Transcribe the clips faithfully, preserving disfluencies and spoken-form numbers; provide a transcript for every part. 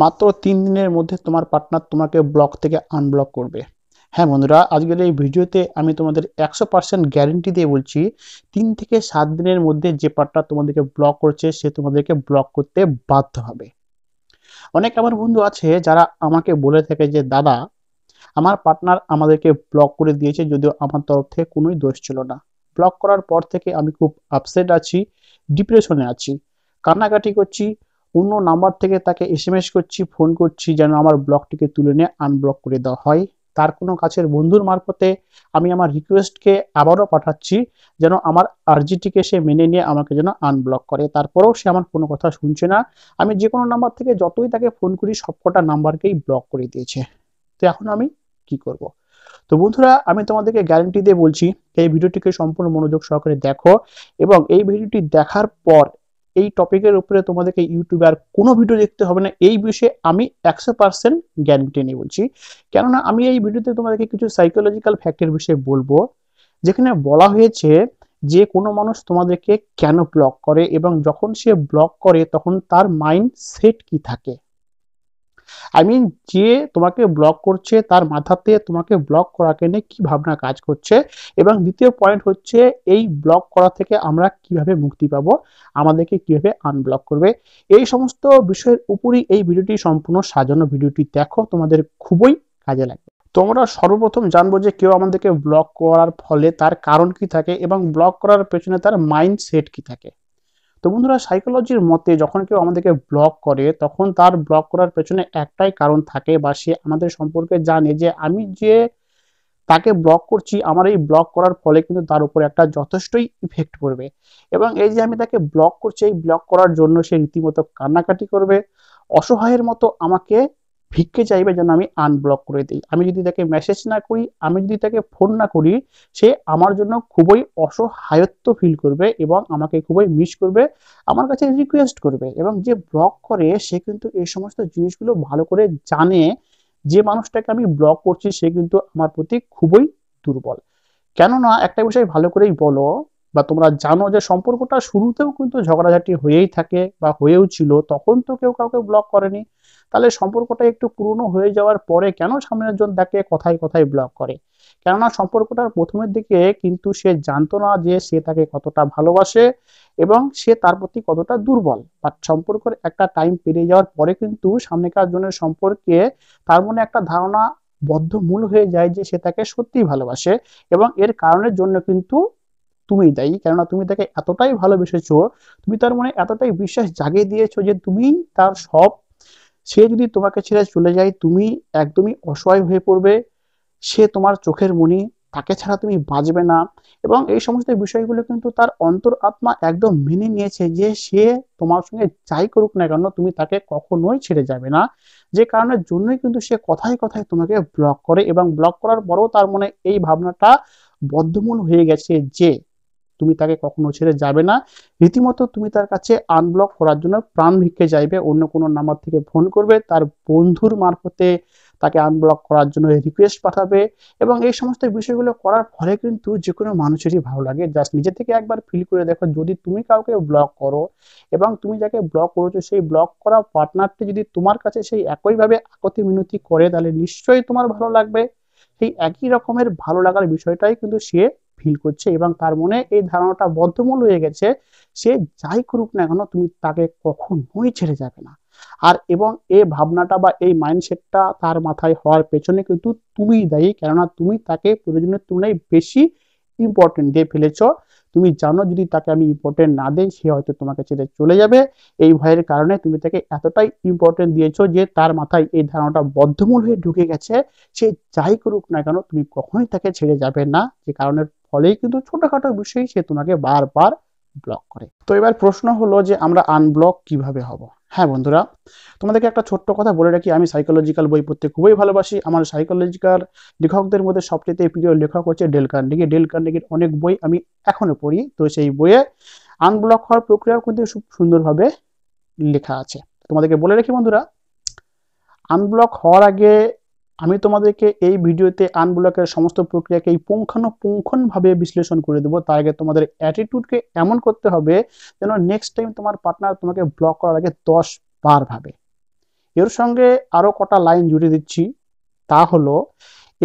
मात्र तीन दिनेर मध्य तुम्हार पार्टनार तुम्हाके ब्लक थेके आनब्लक करबे। हाँ बंधुरा आजकेर एई भिडियोते आमी तोमादेर सौ परसेंट ग्यारेंटी दिए बोलछि तीन थेके सात दिनेर मध्य जे पार्टनार तोमादेरके ब्लक करछे से तोमादेरके ब्लक करते बाध्य होबे। अनेक आमार बंधु आछे जारा आमाके बोले थाके जे दादा आमार पार्टनार आमादेरके ब्लक करे दिएछे यदिओ आमार तरफ थेके कोनोई दोष छिलो ना, ब्लक करार पर थेके आमी खूब अपसेट आछि, डिप्रेशने आछि, कान्नाकाटी करछि, अन्य नम्बर थेके ताके एसएमएस करछि, फोन करछि जेन आमार ब्लकटिके तुले निये आनब्लक करे देওয়া হয়। तार कोनो काछेर बंधुर मार्फते आमी आमार रिक्वेस्टके आबारो पाठाচ্ছি যেন আমার আরজিটিকে সে মেনে নিয়ে আমাকে যেন আনব্লক করে। তারপরেও সে আমার কোনো কথা শুনছে না, আমি যে কোনো নাম্বার থেকে যতই তাকে ফোন করি সবকটা নাম্বারকেই ব্লক করে দিয়েছে। তো এখন আমি কি করব? তো বন্ধুরা আমি তোমাদেরকে গ্যারান্টি দিয়ে বলছি এই ভিডিওটিকে সম্পূর্ণ মনোযোগ সহকারে দেখো এবং এই ভিডিওটি দেখার পর এই টপিকের উপরে তোমাদেরকে ইউটিউবে আর কোনো ভিডিও দেখতে হবে না, এই বিষয়ে আমি একশো পার্সেন্ট গ্যারান্টি নিয়ে বলছি। কেননা আমি এই ভিডিওতে তোমাদেরকে কিছু সাইকোলজিক্যাল ফ্যাক্টরের বিষয়ে বলবো যেখানে বলা হয়েছে যে কোনো মানুষ তোমাদেরকে কেন ব্লক করে এবং যখন সে ব্লক করে তখন তার মাইন্ড সেট কি থাকে। আই মিন যে তোমাকে ব্লক করছে তার মাথাতে তোমাকে ব্লক করাকে নিয়ে কি ভাবনা কাজ করছে এবং দ্বিতীয় পয়েন্ট হচ্ছে এই ব্লক করা থেকে আমরা কিভাবে মুক্তি পাবো, আমাদেরকে কিভাবে আনব্লক করবে, এই সমস্ত বিষয়ের উপরই এই ভিডিওটি সম্পূর্ণ সাজানো। ভিডিওটি দেখো তোমাদের খুবই কাজে লাগবে। তোমরা সর্বপ্রথম জানবো যে কেউ আমাদেরকে ব্লক করার ফলে তার কারণ কি থাকে এবং ব্লক করার পেছনে তার মাইন্ড সেট কি থাকে। তো বন্ধুরা সাইকোলজির মতে যখন কেউ আমাদেরকে ব্লক করে তখন তার ব্লক করার পেছনে একটাই কারণ থাকে বা সে আমাদের সম্পর্কে জানে যে আমি যে তাকে ব্লক করছি আমার এই ব্লক করার ফলে কিন্তু তার উপরে একটা যথেষ্টই ইফেক্ট পড়বে এবং এই যে আমি তাকে ব্লক করছি এই ব্লক করার জন্য সে রীতিমতো কান্নাকাটি করবে, অসহায়ের মতো আমাকে ভিক্ষে চাইবে যেন আমি আনব্লক করে দিই। আমি যদি তাকে মেসেজ না করি, আমি যদি তাকে ফোন না করি, সে আমার জন্য খুবই অসহায়ত্ব ফিল করবে এবং আমাকে খুবই মিস করবে, আমার কাছে রিকোয়েস্ট করবে। এবং যে ব্লক করে সে কিন্তু এই সমস্ত জিনিসগুলো ভালো করে জানে যে মানুষটাকে আমি ব্লক করছি সে কিন্তু আমার প্রতি খুবই দুর্বল। কেননা একটা বিষয় ভালো করেই বলো বা তোমরা জানো যে সম্পর্কটা শুরুতেও কিন্তু ঝগড়াঝাটি হয়েই থাকে বা হয়েও ছিল, তখন তো কেউ কাউকে ব্লক করেনি, তাহলে সম্পর্কটা একটু পুরনো হয়ে যাওয়ার পরে কেন সামনের জন তাকে কথায় কথায় ব্লক করে? কেননা সম্পর্কটার প্রথমের দিকে কিন্তু সে জানতো না যে সে তাকে কতটা ভালোবাসে এবং সে তার প্রতি কতটা দুর্বল। বাট সম্পর্কের একটা টাইম পেরিয়ে যাওয়ার পরে কিন্তু সামনেকার জনের সম্পর্কে তার মনে একটা ধারণা বদ্ধমূল হয়ে যায় যে সে তাকে সত্যি ভালোবাসে এবং এর কারণের জন্য কিন্তু তুমি দায়ী। কেননা তুমি তাকে এতটাই ভালোবেসেছো, তুমি তার মনে এতটাই বিশ্বাস জাগিয়ে দিয়েছো যে তুমি তার সব, সে যদি তোমাকে ছেড়ে চলে যায় তুমি একদমই অসহায় হয়ে পড়বে, সে তোমার চোখের মনি, তাকে ছাড়া তুমি বাঁচবে না। এবং এই সমস্ত বিষয়গুলো কিন্তু তার অন্তরাত্মা একদম মেনে নিয়েছে যে সে তোমার সঙ্গে যাই করুক না কেন তুমি তাকে কখনোই ছেড়ে যাবে না, যে কারণের জন্যই কিন্তু সে কথায় কথায় তোমাকে ব্লক করে এবং ব্লক করার পরেও তার মনে এই ভাবনাটা বদ্ধমূল হয়ে গেছে যে তুমি তাকে কখনো ছেড়ে যাবে না। রীতিমতো তুমি তার কাছে আনব্লক করার জন্য প্রাণ ভিক্ষে যাইবে, অন্য কোনো নাম্বার থেকে ফোন করবে, তার বন্ধুর মারফতে তাকে আনব্লক করার জন্য রিকোয়েস্ট পাঠাবে। এবং এই সমস্ত বিষয়গুলো করার ফলে কিন্তু যে কোনো মানুষেরই ভালো লাগে। জাস্ট নিজে থেকে একবার ফিল করে দেখো, যদি তুমি কাউকে ব্লক করো এবং তুমি যাকে ব্লক করেছো সেই ব্লক করা পার্টনারটি যদি তোমার কাছে সেই একইভাবে আকতি মিনতি করে তাহলে নিশ্চয়ই তোমার ভালো লাগবে। সেই একই রকমের ভালো লাগার বিষয়টাই কিন্তু সে ফিল করছে এবং তার মনে এই ধারণাটা বদ্ধমূল হয়ে গেছে সে যাই করুক না কেন তুমি তাকে কখনোই ছেড়ে যাবে না। আর এবং এই ভাবনাটা বা এই মাইন্ডসেটটা তার মাথায় হওয়ার পেছনে কিন্তু তুমিই দায়ী। কেননা তুমি তাকে প্রয়োজনের তুলনায় বেশি ইম্পর্টেন্ট দিয়ে ফেলেছো, তুমি জানো যদি তাকে আমি ইম্পর্টেন্ট না দেই সে হয়তো তোমাকে ছেড়ে চলে যাবে, এই ভয়ের কারণে তুমি তাকে এতটাই ইম্পর্টেন্ট দিয়েছো যে তার মাথায় এই ধারণাটা বদ্ধমূল হয়ে ঢুকে গেছে সে যাই করুক না কেন তুমি কখনোই তাকে ছেড়ে যাবে না, যে কারণের ফলেই কিন্তু ছোটখাটো বিষয়ে সে তোমাকে বারবার ব্লক করে। তো এবার প্রশ্ন হলো যে আমরা আনব্লক কিভাবে হব? হ্যাঁ বন্ধুরা তোমাদেরকে একটা ছোট্ট কথা বলে রাখি, আমি সাইকোলজিক্যাল বই পড়তে খুবই ভালোবাসি। আমার সাইকোলজিক্যাল লেখকদের মধ্যে সবচেয়ে প্রিয় লেখক হচ্ছে ডেল কার্নেগি। ডেল কার্নেগির অনেক বই আমি এখনো পড়ি, তো সেই বইয়ে আনব্লক হওয়ার প্রক্রিয়া কিন্তু খুব সুন্দরভাবে লেখা আছে। তোমাদেরকে বলে রাখি বন্ধুরা, আনব্লক হওয়ার আগে আমি তোমাদেরকে এই ভিডিওতে আনব্লকের সমস্ত প্রক্রিয়াকে পুঙ্খানুপুঙ্খভাবে বিশ্লেষণ করে দেবো। তার আগে তোমাদের অ্যাটিটিউডকে এমন করতে হবে যেন নেক্সট টাইম তোমার পার্টনার তোমাকে ব্লক করার আগে দশ বার ভাবে। एर संगे आरो कटा लाइन जुड़े दिच्छी ता हलो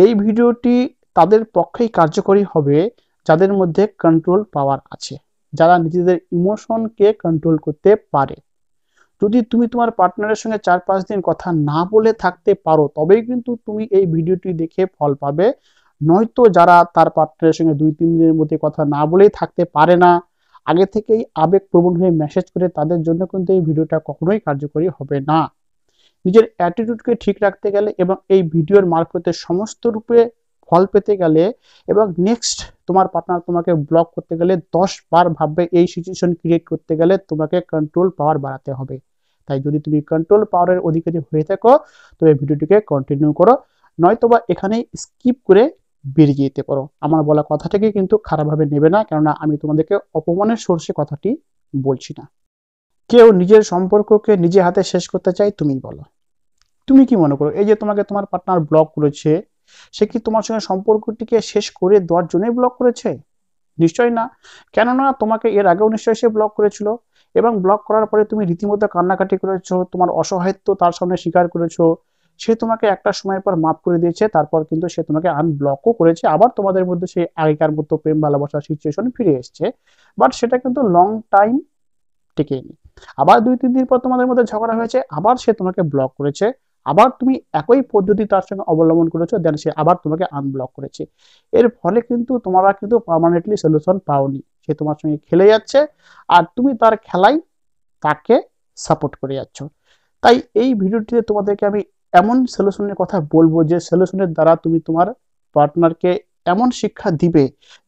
एई भिडियोटी तादेर पक्षे कार्यकरी होबे जादेर मध्य कंट्रोल पावर आछे, जारा निजेदेर इमोशन के कंट्रोल करते पारे। यदि तुम तुम्हार पार्टनारेर संगे चार पाँच दिन कथा ना बोले थाकते पारो तबेई किन्तु तुमी एई भिडियोटी देखे फल पाबे। नयतो जारा तार पार्टनारेर संगे दुई तीन दिनेर मধ্যে कथा ना बोलेई थाकते पारे ना, आगे थेकेई आवेगप्रवण हये मेसेज करे, तादेर जन्य किन्तु एई भिडियोटा कखनोई कार्यकरी होबे ना। निजेर एटीट्यूड के ठीक राखते गेले एबं एई भिडियोर मार्फते समस्त रूपे फल पेते गेले एबं नेक्स्ट तुम्हार पार्टनार तुम्हें ब्लक करते गेले दस बार भाबबे। एई सिचुएशन क्रिएट करते गेले तुम्हें कंट्रोल पावर बढ़ाते होबे। ताई यदि तुम कंट्रोल पावर अधिकारी हये थाको तो एई भिडियोटिके कंटिन्यू करो, नयतोबा एखानेई स्किप करे বেরিয়ে যেতে পারো। আমার বলা কথাটাকে কিন্তু খারাপভাবে নেবে না, কেননা আমি তোমাদেরকে অপমানের সোর্সে কথাটি বলছি না। কেউ নিজের সম্পর্ককে নিজে হাতে শেষ করতে চাই, তুমি বলো তুমি কি মনে করো? এই যে তোমাকে তোমার পার্টনার ব্লক করেছে, সে কি তোমার সঙ্গে সম্পর্কটিকে শেষ করে দেওয়ার জন্যই ব্লক করেছে? নিশ্চয়ই না, কেননা তোমাকে এর আগেও নিশ্চয়ই সে ব্লক করেছিল এবং ব্লক করার পরে তুমি রীতিমতো কান্নাকাটি করেছো, তোমার অসহায়ত্ব তার সামনে স্বীকার করেছো। সে তোমাকে একটা সময়ের পর মাফ করে দিয়েছে, তারপর কিন্তু সে তোমাকে আনব্লকও করেছে, আবার তোমাদের মধ্যে সেই আগেকার মতো প্রেম ভালোবাসার সিচুয়েশন ফিরে এসেছে, বাট সেটা কিন্তু লং টাইম টেকেনি। আবার দুই তিন দিন পর তোমাদের মধ্যে ঝগড়া হয়েছে, আবার সে তোমাকে ব্লক করেছে, আবার তুমি একই পদ্ধতি তার সঙ্গে অবলম্বন করেছো, দেন সে আবার তোমাকে আনব্লক করেছে। এর ফলে কিন্তু তোমরা কিন্তু পার্মানেন্টলি সলিউশন পাওনি। সে তোমার সঙ্গে খেলে যাচ্ছে আর তুমি তার খেলায় তাকে সাপোর্ট করে যাচ্ছ। তাই এই ভিডিওটিতে তোমাদেরকে আমি एमन सल्यूशनेर कथा बोलबो जे सल्यूशनेर द्वारा तुमी तुम्हार पार्टनार के एमन शिक्षा दिबे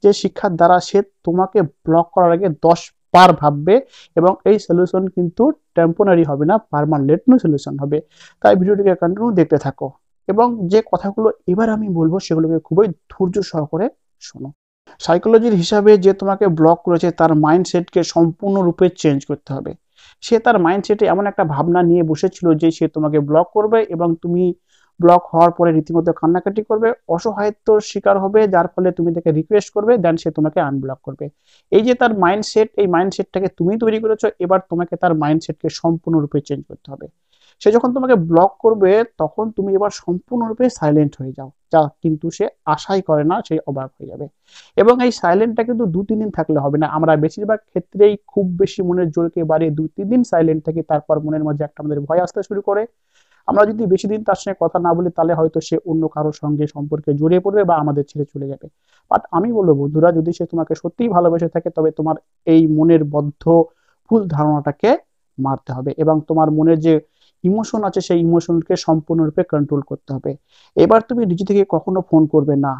जे शिक्षार द्वारा से तुम्हें ब्लक करार आगे दस बार भाबबे एबं एई सल्यूशन किन्तु टेम्पोरारी होबे ना, पार्मानेंट सल्यूशन होबे। ताई भिडियोटिके कन्टिन्यू देखते थाको एबं जे कथागुलो एबार आमी बोलबो सेगुलोके खूबई धैर्य सहकारे शोनो। साइकोलॉजिर हिसाबे जे तुम्हें ब्लक करेछे तार माइंडसेट के सम्पूर्ण रूपे चेन्ज करते होबे। সে তার মাইন্ডসেটে এমন একটা ভাবনা নিয়ে বসেছিল যে সে তোমাকে ব্লক করবে এবং তুমি ব্লক হওয়ার পরে রীতিমতো কান্নাকাটি করবে, অসহায়ত্বর শিকার হবে, যার ফলে তুমি তাকে রিকোয়েস্ট করবে, দেন সে তোমাকে আনব্লক করবে। এই যে তার মাইন্ডসেট, এই মাইন্ডসেটটাকে তুমি তৈরি করেছো, এবার তোমাকে তার মাইন্ডসেটকে সম্পূর্ণরূপে চেঞ্জ করতে হবে। সে যখন তোমাকে ব্লক করবে তখন তুমি এবার সম্পূর্ণরূপে সাইলেন্ট হয়ে যাও, যা কিন্তু সে আশাই করে না, সে অবাক হয়ে যাবে। এবং এই সাইলেন্টটা কিন্তু দু তিন দিন থাকলে হবে না। আমরা বেশিরভাগ ক্ষেত্রেই খুব বেশি মনের জোরকে বাড়িয়ে দু তিন দিন সাইলেন্ট থাকি, তারপর মনের মধ্যে একটা আমাদের ভয় আসতে শুরু করে। আমরা যদি বেশি দিন তার সঙ্গে কথা না বলি তাহলে হয়তো সে অন্য কারোর সঙ্গে সম্পর্কে জড়িয়ে পড়বে বা আমাদের ছেড়ে চলে যাবে। বাট আমি বলবো বন্ধুরা, যদি সে তোমাকে সত্যিই ভালোবেসে থাকে তবে তোমার এই মনের বদ্ধ ভুল ধারণাটাকে মারতে হবে এবং তোমার মনের যে ইমোশন আছে সেই ইমোশনকে সম্পূর্ণরূপে কন্ট্রোল করতে হবে। এবার তুমি নিজে থেকে কখনো ফোন করবে না,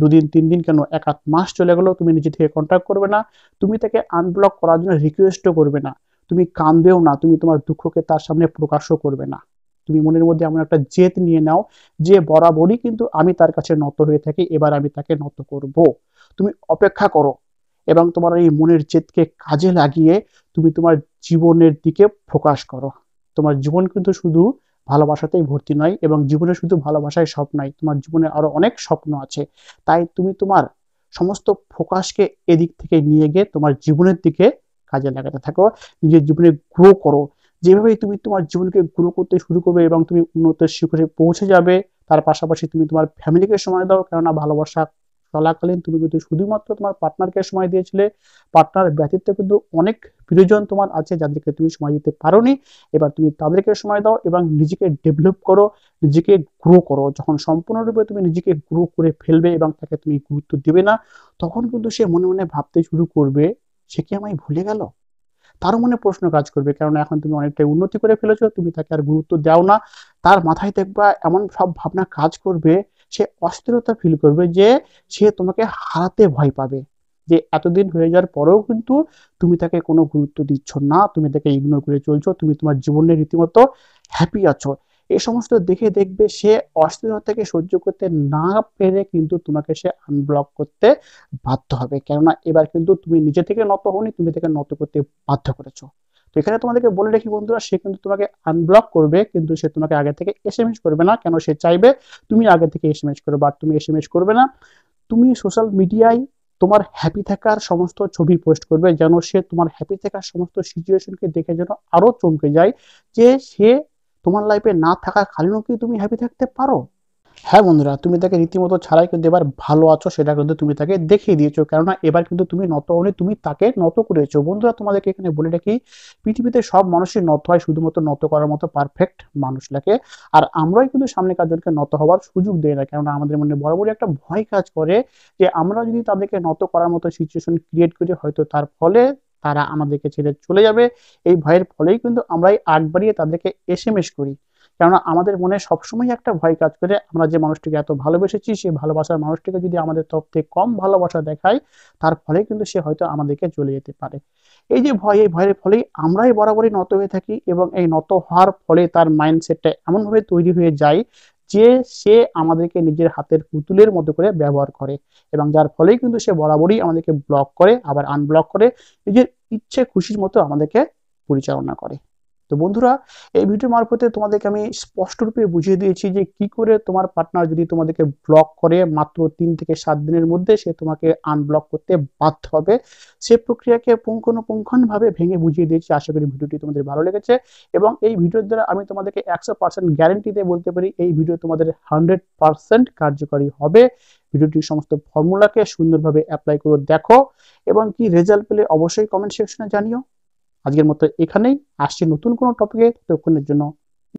দুদিন তিন দিন কেন এক আধ মাস চলে গেল তুমি নিজে থেকে কন্ট্যাক্ট করবে না, তুমি তাকে আনব্লক করার জন্য রিকোয়েস্টও করবে না, তুমি কাঁদবেও না, তুমি তোমার দুঃখকে তার সামনে প্রকাশও করবে না। তুমি মনের মধ্যে এমন একটা জেদ নিয়ে নাও যে বরাবরই কিন্তু আমি তার কাছে নত হয়ে থাকি, এবার আমি তাকে নত করব। তুমি অপেক্ষা করো এবং তোমার এই মনের জেদকে কাজে লাগিয়ে তুমি তোমার জীবনের দিকে ফোকাস করো। তোমার জীবন কিন্তু শুধু ভালোবাসাতেই ভর্তি নয় এবং জীবনে শুধু ভালোবাসায় স্বপ্ন নয়, তোমার জীবনে আরো অনেক স্বপ্ন আছে। তাই তুমি তোমার সমস্ত ফোকাসকে এদিক থেকে নিয়ে গিয়ে তোমার জীবনের দিকে কাজে লাগাতে থাকো, নিজের জীবনে গ্রো করো। যেভাবেই তুমি তোমার জীবনকে গ্রো করতে শুরু করবে এবং তুমি উন্নত শিখরে পৌঁছে যাবে, তার পাশাপাশি তুমি তোমার ফ্যামিলিকে সময় দাও, কেননা ভালোবাসা চলাকালীন তুমি কিন্তু শুধুমাত্র তোমার পার্টনারকে সময় দিয়েছিলে, পার্টনার ব্যতীত কিন্তু অনেক প্রিয়জন তোমার আছে যাদেরকে তুমি সময় দিতে পারোনি। এবার তুমি তাদেরকে সময় দাও এবং নিজেকে ডেভেলপ করো, নিজেকে গ্রো করো। যখন সম্পূর্ণরূপে তুমি নিজেকে গ্রো করে ফেলবে এবং তাকে তুমি গুরুত্ব দেবে না, তখন কিন্তু সে মনে মনে ভাবতে শুরু করবে সে কি আমায় ভুলে গেল, তার মনে প্রশ্ন কাজ করবে, কারণ এখন তুমি অনেকটাই উন্নতি করে ফেলেছো, তুমি তাকে আর গুরুত্ব দাও না। তার মাথায় দেখবা এমন সব ভাবনা কাজ করবে, সে অস্থিরতা ফিল করবে যে সে তোমাকে হারাতে ভয় পাবে, যে এতদিন হয়ে যাওয়ার পরেও কিন্তু তুমি তাকে কোনো গুরুত্ব দিচ্ছ না, তুমি তাকে ইগনোর করে চলছো, তুমি তোমার জীবনে রীতিমতো হ্যাপি আছো। এই সমস্ত দেখে দেখবে সে অস্থিরতাকে সহ্য করতে না পেরে কিন্তু তোমাকে সে আনব্লক করতে বাধ্য হবে, কেননা এবার কিন্তু তুমি নিজে থেকে নত হওনি, তুমি তাকে নত করতে বাধ্য করেছো। তো এখানে তোমাদেরকে বলে রাখি বন্ধুরা, সে কিন্তু তোমাকে আনব্লক করবে, কিন্তু সে তোমাকে আগে থেকে এসএমএস করবে না, কেন সে চাইবে তুমি আগে থেকে এসএমএস করো, বাট তুমি এসএমএস করবে না। তুমি সোশ্যাল মিডিয়ায় তোমার হ্যাপি থাকার সমস্ত ছবি পোস্ট করবে, যেন সে তোমার হ্যাপি থাকার সমস্ত সিচুয়েশনকে দেখে যেন আরো চমকে যায় যে সে তোমার লাইফে না থাকা কারণেও কি তুমি হ্যাপি থাকতে পারো? হ্যাঁ বন্ধুরা, তুমি তাকে রীতিমতো ছাড়াই কিন্তু এবার ভালো আছো সেটা কিন্তু তুমি তাকে দেখিয়ে দিয়েছো, কেননা এবার কিন্তু তুমি নত হলে তুমি তাকে নত করেছো। বন্ধুরা তোমাদেরকে এখানে বলে রাখি, পৃথিবীতে সব মানুষই নত হয়, শুধুমাত্র নত করার মতো পারফেক্ট মানুষ লাগে। আর আমরাই কিন্তু সামনে কারজনকে নত হওয়ার সুযোগ দেই না, কেননা আমাদের মনে বরাবরই একটা ভয় কাজ করে যে আমরা যদি তাদেরকে নত করার মতো সিচুয়েশন ক্রিয়েট করি হয়তো তার ফলে তারা আমাদেরকে ছেড়ে চলে যাবে। এই ভয়ের ফলেই কিন্তু আমরাই আগ বাড়িয়ে তাদেরকে এস এম এস করি, কেননা আমাদের মনে সবসময় একটা ভয় কাজ করে আমরা যে মানুষটিকে এত ভালোবেসেছি সেই ভালোবাসার মানুষটিকে যদি আমাদের তরফ থেকে কম ভালোবাসা দেখায় তার ফলে কিন্তু সে হয়তো আমাদেরকে চলে যেতে পারে। এই যে ভয়, এই ভয়ের ফলেই আমরাই বরাবরই নত হয়ে থাকি এবং এই নত হওয়ার ফলে তার মাইন্ডসেটটা এমনভাবে তৈরি হয়ে যায় যে সে আমাদেরকে নিজের হাতের পুতুলের মতো করে ব্যবহার করে, এবং যার ফলেই কিন্তু সে বরাবরই আমাদেরকে ব্লক করে আবার আনব্লক করে নিজের ইচ্ছে খুশির মতো আমাদেরকে পরিচালনা করে। তো বন্ধুরা এই ভিডিওর মারফতে তোমাদেরকে আমি স্পষ্টরূপে বুঝিয়ে দিয়েছি যে কি করে তোমার পার্টনার যদি তোমাদেরকে ব্লক করে মাত্র তিন থেকে সাত দিনের মধ্যে সে তোমাকে আনব্লক করতে বাধ্য হবে। সে প্রক্রিয়াকে পুঙ্খানুপুঙ্খভাবে ভেঙে বুঝিয়ে দিয়েছি। আশা করি ভিডিওটি তোমাদের ভালো লেগেছে এবং এই ভিডিওর দ্বারা আমি তোমাদেরকে একশো পার্সেন্ট গ্যারেন্টি দিয়ে বলতে পারি এই ভিডিও তোমাদের হান্ড্রেড পার্সেন্ট কার্যকরী হবে। ভিডিওটির সমস্ত ফর্মুলাকে সুন্দরভাবে অ্যাপ্লাই করে দেখো এবং কি রেজাল্ট পেলে অবশ্যই কমেন্ট সেকশনে জানিও। আজকের মতো এখানেই, আসছি নতুন কোনো টপিকে। ততক্ষণের জন্য